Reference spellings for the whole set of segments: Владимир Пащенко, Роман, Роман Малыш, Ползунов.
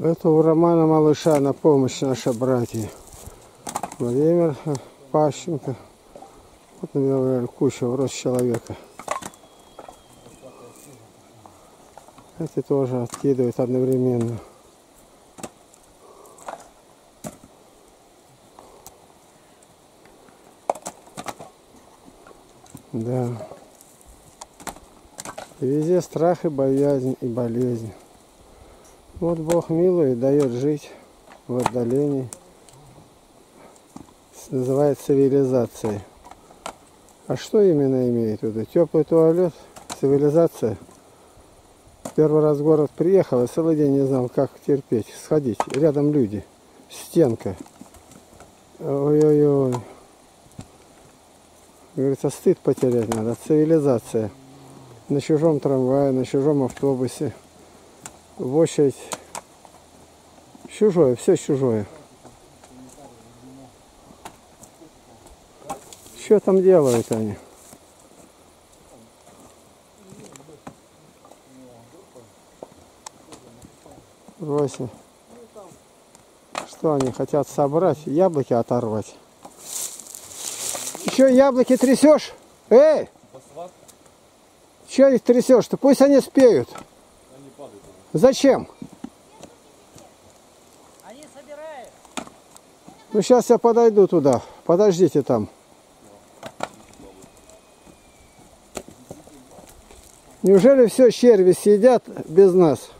Это у Романа Малыша на помощь наши братья. Владимир Пащенко. Вот, наверное, куча в рост человека. Эти тоже откидывают одновременно. Да. И везде страх и боязнь, и болезнь. Вот Бог милует, дает жить в отдалении. Называется цивилизацией. А что именно имеет в виду? Теплый туалет, цивилизация. Первый раз в город приехал, и целый день не знал, как терпеть, сходить. Рядом люди, стенка. Ой-ой-ой. Говорится, стыд потерять надо. Цивилизация. На чужом трамвае, на чужом автобусе. В очередь. Чужое, все чужое. Что там делают они? Вася. Что они хотят собрать? Яблоки оторвать. Еще яблоки трясешь? Эй! Че их трясешь-то? Пусть они спеют. Зачем? Они собирают. Ну сейчас я подойду туда. Подождите там. Неужели все черви съедят без нас?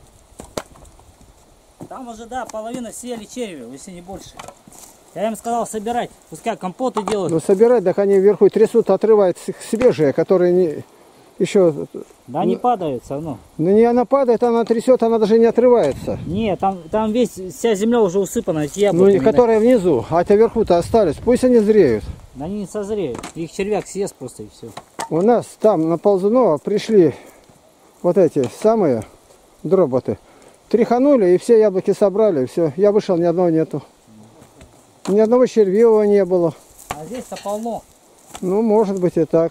Там уже, да, половина съели черви, если не больше. Я им сказал собирать, пускай компоты делают. Ну собирать, так они вверху трясут, отрывают свежие, которые не... Еще... Да не падают все равно. Ну не она падает, она трясет, она даже не отрывается. Не, там вся земля уже усыпана, эти яблоки. Ну, которые внизу, а те вверху-то остались, пусть они зреют. Да они не созреют, их червяк съест просто и все. У нас там на Ползунова пришли вот эти самые дроботы. Тряханули и все яблоки собрали, и все. Я вышел, ни одного нету. Ни одного червивого не было. А здесь-то полно. Ну, может быть и так.